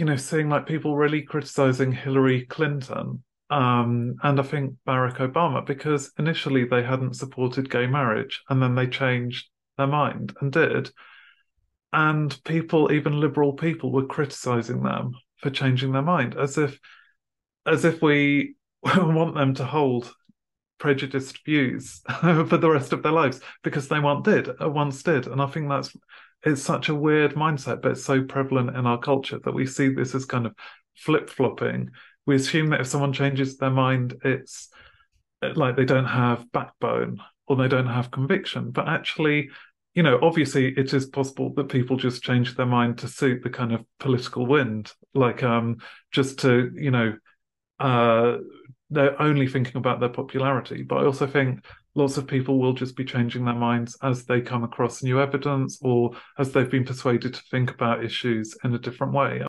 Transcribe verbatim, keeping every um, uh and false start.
you know, seeing like people really criticizing Hillary Clinton um, and I think Barack Obama, because initially they hadn't supported gay marriage and then they changed their mind and did. And people, even liberal people, were criticizing them for changing their mind, as if as if we want them to hold prejudiced views for the rest of their lives, because they once did, once did. And I think that's, it's such a weird mindset, but it's so prevalent in our culture that we see this as kind of flip-flopping. We assume that if someone changes their mind, it's like they don't have backbone or they don't have conviction. But actually, you know, obviously it is possible that people just change their mind to suit the kind of political wind, like um, just to, you know, uh, they're only thinking about their popularity. But I also think lots of people will just be changing their minds as they come across new evidence or as they've been persuaded to think about issues in a different way.